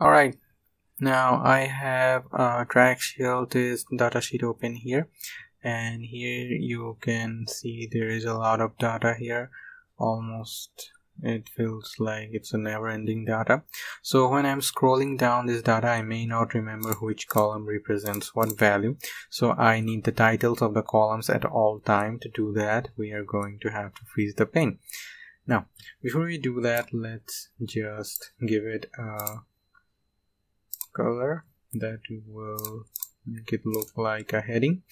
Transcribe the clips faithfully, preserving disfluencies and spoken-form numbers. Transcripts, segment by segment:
Alright, now I have a Traxial test datasheet open here, and here you can see there is a lot of data here. Almost it feels like it's a never-ending data. So when I'm scrolling down this data, I may not remember which column represents what value, so I need the titles of the columns at all time. To do that, we are going to have to freeze the pane. Now before we do that, let's just give it a color that will make it look like a heading.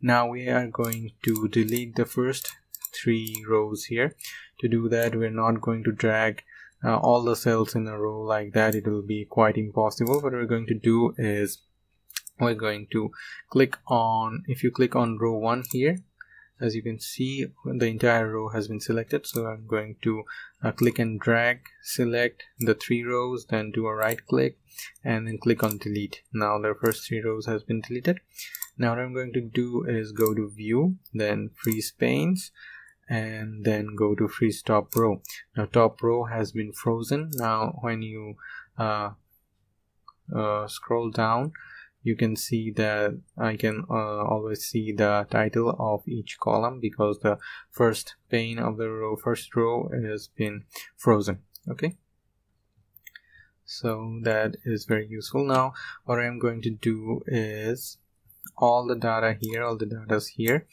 Now we are going to delete the first three rows here. To do that, we're not going to drag uh, all the cells in a row like that. It will be quite impossible. What we're going to do is we're going to click on, if you click on row one here, as you can see the entire row has been selected. So I'm going to uh, click and drag, select the three rows, then do a right click and then click on delete. Now the first three rows has been deleted. Now what I'm going to do is go to view, then freeze panes, and then go to freeze top row. Now top row has been frozen. Now when you uh, uh, scroll down, you can see that I can uh, always see the title of each column because the first pane of the row, first row has been frozen. Okay, so that is very useful. Now what I'm going to do is all the data here, all the data's here,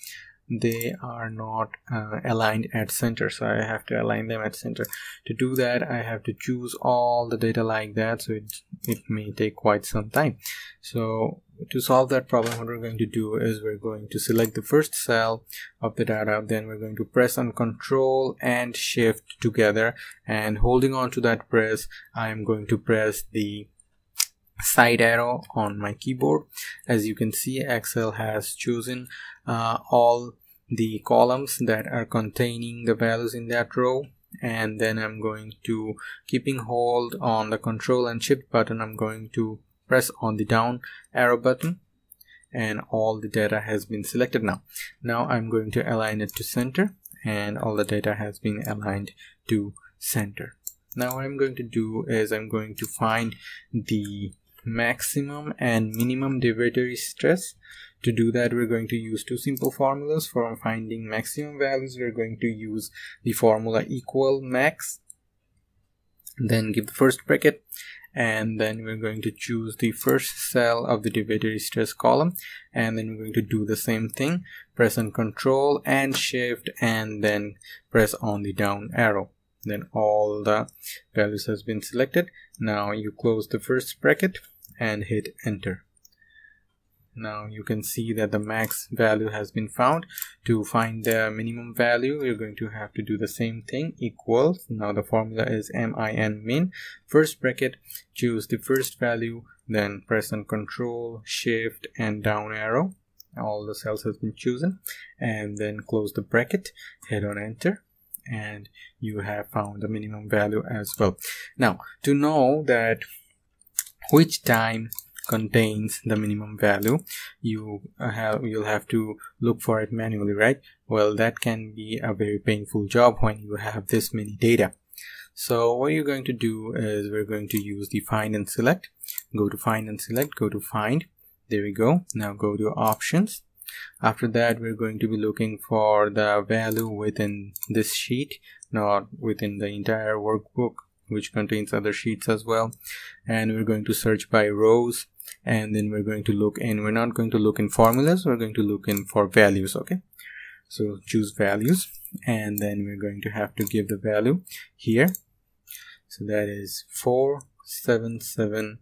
they are not uh, aligned at center, so I have to align them at center. To do that, I have to choose all the data like that, so it, it may take quite some time. So to solve that problem, what we're going to do is we're going to select the first cell of the data, then we're going to press on Control and Shift together, and holding on to that press, I am going to press the side arrow on my keyboard. As you can see, Excel has chosen uh, all the columns that are containing the values in that row, and then I'm going to, keeping hold on the Control and Shift button, I'm going to press on the down arrow button, and all the data has been selected. Now now I'm going to align it to center, and all the data has been aligned to center. Now what I'm going to do is I'm going to find the maximum and minimum deviatory stress. To do that, we're going to use two simple formulas. For finding maximum values, we're going to use the formula equal max, then give the first bracket, and then we're going to choose the first cell of the deviatory stress column, and then we're going to do the same thing, press on Control and Shift, and then press on the down arrow. Then all the values has been selected. Now you close the first bracket and hit enter. Now you can see that the max value has been found. To find the minimum value, we're going to have to do the same thing, equals. Now the formula is min, min, first bracket, choose the first value, then press on Control, Shift and down arrow. All the cells has been chosen, and then close the bracket, hit on enter, and you have found the minimum value as well. Now to know that which time contains the minimum value, you have you'll have to look for it manually, right? Well, that can be a very painful job when you have this many data. So what you're going to do is we're going to use the find and select. Go to find and select, go to find, there we go. Now go to options. After that, we're going to be looking for the value within this sheet, not within the entire workbook, which contains other sheets as well. And we're going to search by rows, and then we're going to look in, we're not going to look in formulas, we're going to look in for values. Okay, so choose values, and then we're going to have to give the value here. So that is four seven seven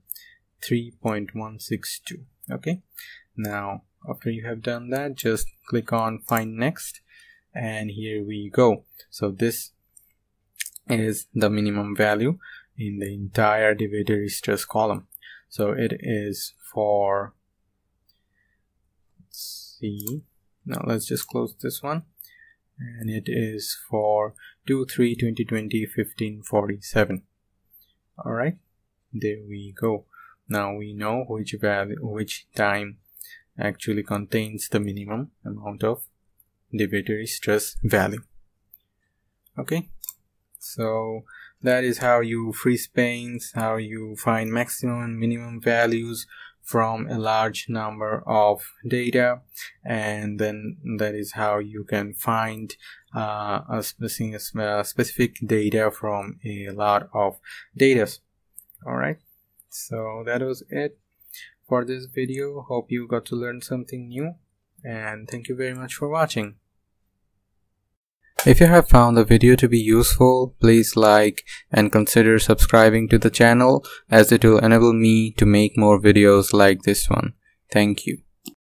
three point one six two. Okay, now after you have done that, just click on find next, and here we go. So this is the minimum value in the entire deviatory stress column. So it is for, let's see, now let's just close this one, and it is for two three twenty twenty fifteen forty-seven. All right, there we go. Now we know which value, which time actually contains the minimum amount of deviatory stress value. Okay, so That is how you freeze panes, how you find maximum and minimum values from a large number of data, and then that is how you can find uh, a specific data from a lot of data. All right, so that was it for this video. Hope you got to learn something new, and thank you very much for watching. If you have found the video to be useful, please like and consider subscribing to the channel, as it will enable me to make more videos like this one. Thank you.